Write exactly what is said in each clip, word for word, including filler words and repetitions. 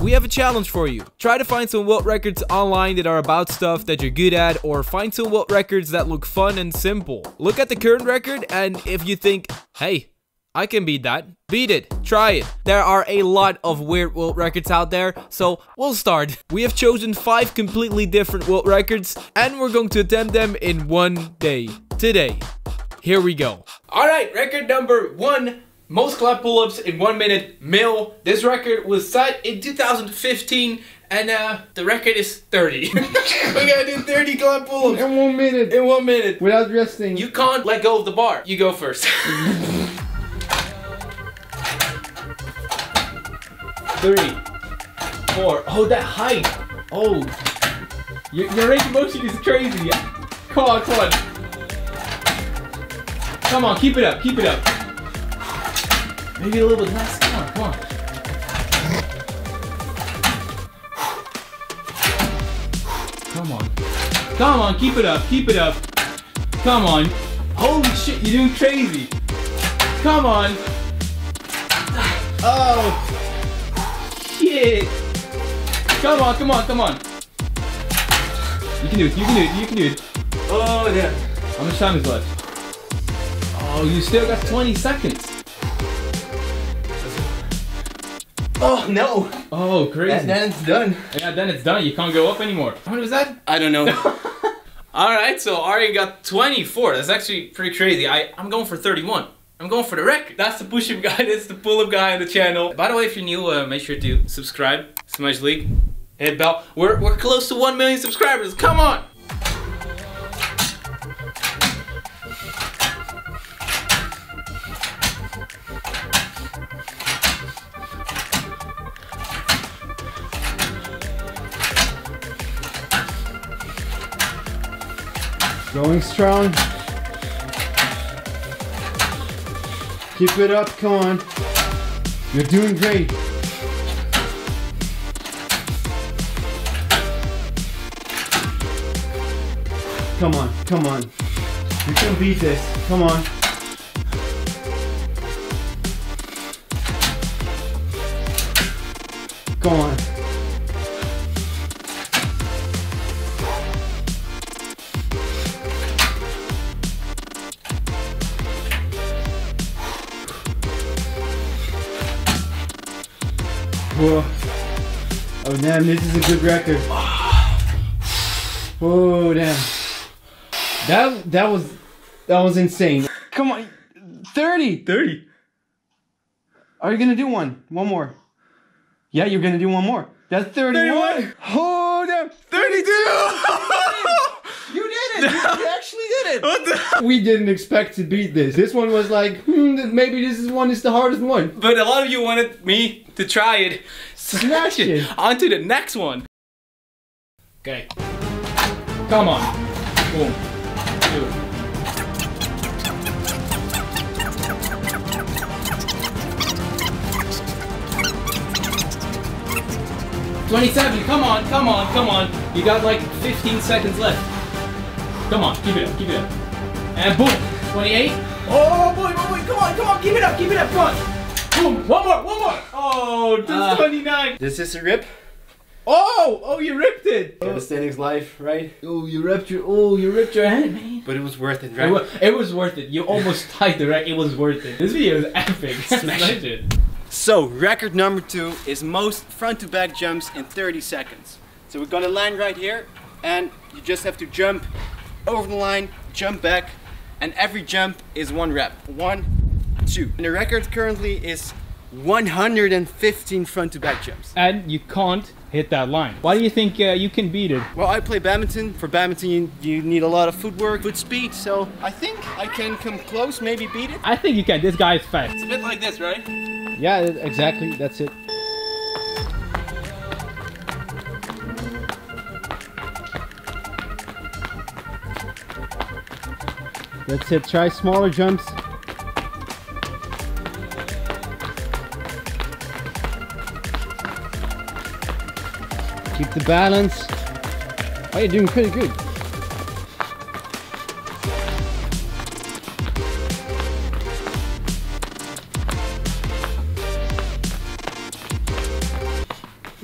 We have a challenge for you. Try to find some world records online that are about stuff that you're good at, or find some world records that look fun and simple. Look at the current record, and if you think, hey, I can beat that, beat it, try it. There are a lot of weird world records out there, so we'll start. We have chosen five completely different world records, and we're going to attempt them in one day. Today. Here we go. Alright, record number one. Most clap pull-ups in one minute, mil. This record was set in two thousand fifteen, and uh, the record is thirty. We gotta do thirty clap pull-ups. In one minute. In one minute. Without resting. You can't let go of the bar. You go first. Three, four. Oh, that height. Oh. Your, your range of motion is crazy. Come on, come on. Come on, keep it up, keep it up. Maybe a little bit less. Come on, come on. Come on. Come on, keep it up, keep it up. Come on. Holy shit, you're doing crazy. Come on. Oh. Shit. Come on, come on, come on. You can do it, you can do it, you can do it. Oh, yeah. How much time is left? Oh, you still got twenty seconds. Oh, no. Oh, crazy. That, then it's done. Yeah, then it's done. You can't go up anymore. How much was that? I don't know. Alright, so Aryan got twenty-four. That's actually pretty crazy. I, I'm going for thirty-one. I'm going for the record. That's the push-up guy. That's the pull-up guy on the channel. By the way, if you're new, uh, make sure to subscribe. Smash League. Hit bell. We're, we're close to one million subscribers. Come on. Going strong. Keep it up, come on. You're doing great. Come on, come on. You can beat this, come on. Come on. Whoa. Oh damn, this is a good record. Whoa damn. That that was that was insane. Come on. thirty! thirty. Are you gonna do one? One more. Yeah, you're gonna do one more. That's thirty-one! thirty-one. Oh damn! thirty-two! You did it! You, did it. You, you actually did it! What the? We didn't expect to beat this. This one was like, hmm, maybe this is one is the hardest one. But a lot of you wanted me to try it. Smash it. it! On to the next one! Okay. Come on. Boom. Two. twenty-seven, come on, come on, come on. You got like fifteen seconds left. Come on, keep it up, keep it up. And boom, twenty-eight. Oh boy, boy, boy, come on, come on, keep it up, keep it up, come on. Boom, one more, one more. Oh, this uh, twenty-nine. This is a rip. Oh, oh, you ripped it. Calisthenics life, right? Oh, you ripped your, oh, you ripped your hand, man. But it was worth it, right? It was, it was worth it. You almost tied the rack, it was worth it. This video is epic. Smash it. So, record number two is most front to back jumps in thirty seconds. So we're gonna land right here, and you just have to jump over the line, jump back, and every jump is one rep. One, two. And the record currently is one hundred fifteen front to back jumps. And you can't hit that line. Why do you think uh, you can beat it? Well, I play badminton. For badminton, you, you need a lot of footwork, foot speed, so I think I can come close, maybe beat it. I think you can, this guy is fast. It's a bit like this, right? Yeah, exactly, that's it. That's it, try smaller jumps. Keep the balance. Oh, you're doing pretty good.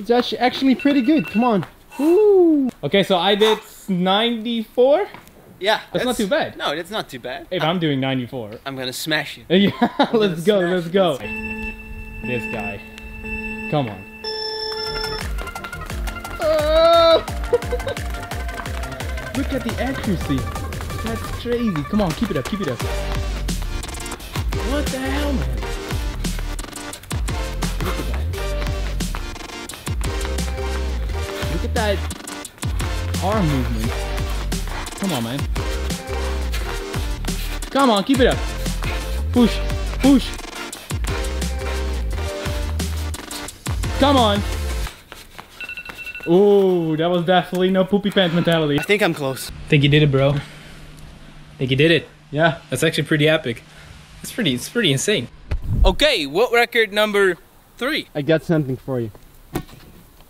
It's actually pretty good. Come on. Ooh. Okay, so I did ninety-four. Yeah. That's not too bad. No, it's not too bad. If I'm, I'm doing ninety-four. I'm going to smash you. Yeah, let's go, let's go. This guy. Come on. Oh! Look at the accuracy. That's crazy. Come on, keep it up, keep it up. What the hell, man? Look at that. Look at that arm movement. Come on, man. Come on, keep it up. Push, push. Come on. Ooh, that was definitely no poopy pants mentality. I think I'm close. Think you did it, bro. Think you did it. Yeah. That's actually pretty epic. It's pretty, it's pretty insane. Okay, what record number three? I got something for you.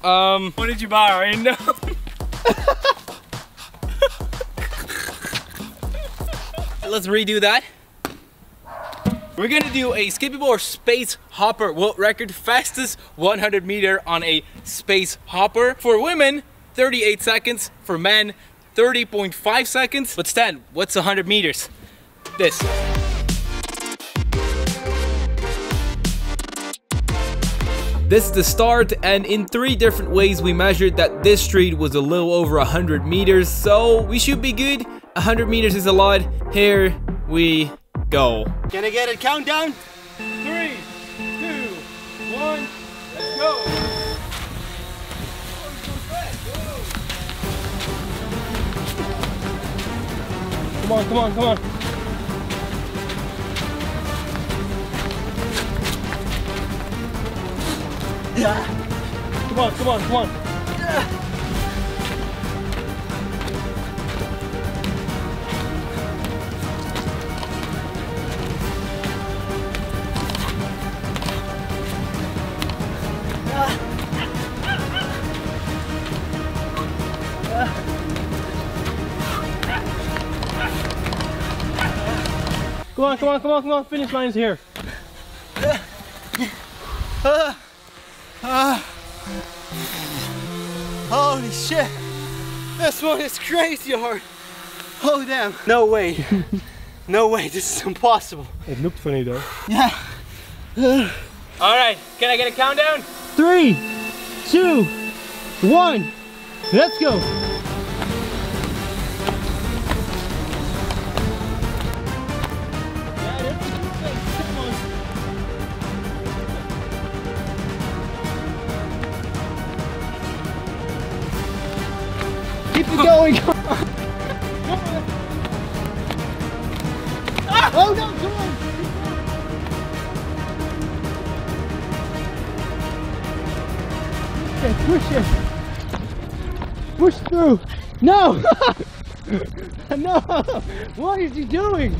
Um, what did you buy right now? Let's redo that. We're gonna do a skippable space hopper world record, fastest one hundred meter on a space hopper. For women, thirty-eight seconds. For men, thirty point five seconds. But Stan, what's one hundred meters? This. This is the start, and in three different ways we measured that this street was a little over one hundred meters, so we should be good. one hundred meters is a lot. Here we go. Can I get a countdown? Three, two, one, let's go. Oh, so fast. Whoa. Come on, come on, come on. Yeah. Come on, come on, come on. Yeah. Come on, come on, come on, come on, finish line is here. Uh, uh, uh. Holy shit, this one is crazy hard. Oh damn. No way, no way, this is impossible. It looked funny though. Yeah. Uh. All right, can I get a countdown? Three, two, one, let's go. Going on. Ah! Oh no, come on! Okay, push it! Push through! No! No! What is he doing?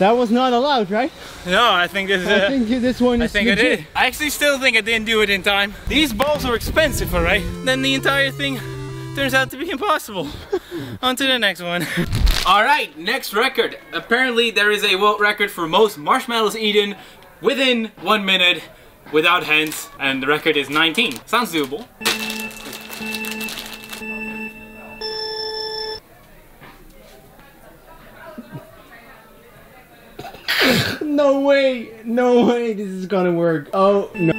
That was not allowed, right? No, I think this is uh, I think this one is I think legit. I did. I actually still think I didn't do it in time. These balls are expensive, alright? Then the entire thing turns out to be impossible. On to the next one. Alright, next record. Apparently there is a world record for most marshmallows eaten within one minute without hands, and the record is nineteen. Sounds doable. No way, no way this is gonna work. Oh no.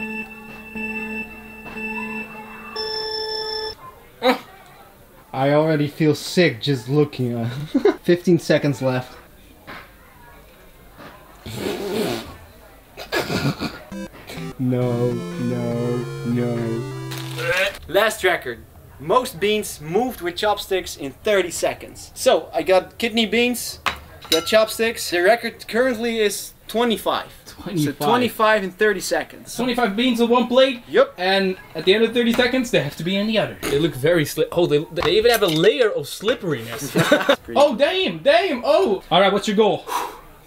I already feel sick just looking at it. fifteen seconds left. No, no, no. Last record. Most beans moved with chopsticks in thirty seconds. So I got kidney beans, got chopsticks. The record currently is twenty-five. twenty-five. So twenty-five in thirty seconds. twenty-five beans on one plate. Yep. And at the end of thirty seconds, they have to be in the other. They look very slip. Oh, they, they even have a layer of slipperiness. Oh, damn, damn. Oh. All right, what's your goal?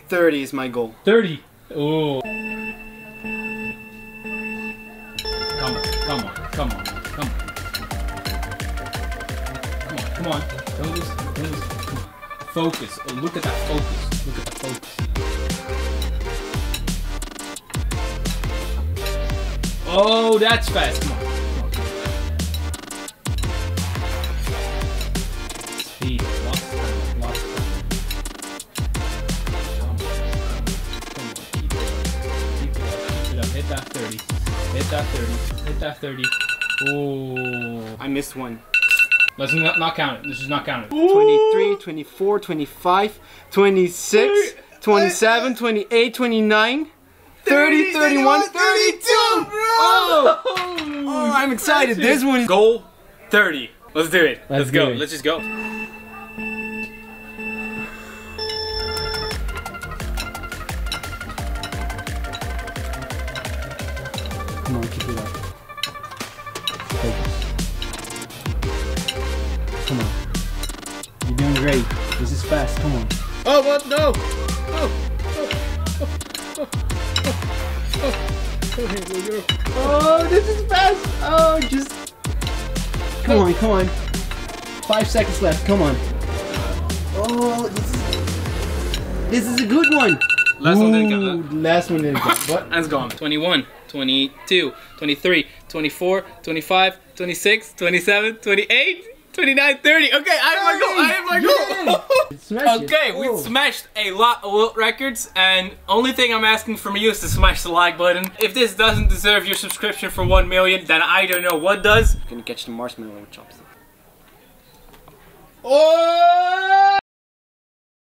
thirty is my goal. thirty. Oh. Come on, come on, come on, come on. Come on, come on. Focus, focus. Focus. Oh, look at that focus. Look at that focus. Oh, that's fast. Come on. Hit that thirty. Hit that thirty. Hit that thirty. Ooh. I missed one. Let's not, not count it. This is not counted. twenty-three, twenty-four, twenty-five, twenty-six, twenty-seven, twenty-eight, twenty-nine, thirty, thirty-one, thirty-two! Oh! Oh, I'm excited. This one is goal thirty. Let's do it. Let's, Let's go. It. Let's just go. Come on, keep it up. Focus. Come on. You're doing great. This is fast. Come on. Oh, what? No! Oh! Oh! Oh! Oh! Oh! Oh! Here, oh, this is fast! Oh, just... Come on, come on. Five seconds left. Come on. Oh, this is... This is a good one! Last Ooh, one didn't count. Last one didn't count. What? That's gone. twenty-one. twenty-two, twenty-three, twenty-four, twenty-five, twenty-six, twenty-seven, twenty-eight, twenty-nine, thirty. Okay, I have my goal. I have my goal. Okay, we smashed a lot of records, and only thing I'm asking from you is to smash the like button. If this doesn't deserve your subscription for one million, then I don't know what does. I'm gonna catch the marshmallow with chopsticks. Oh!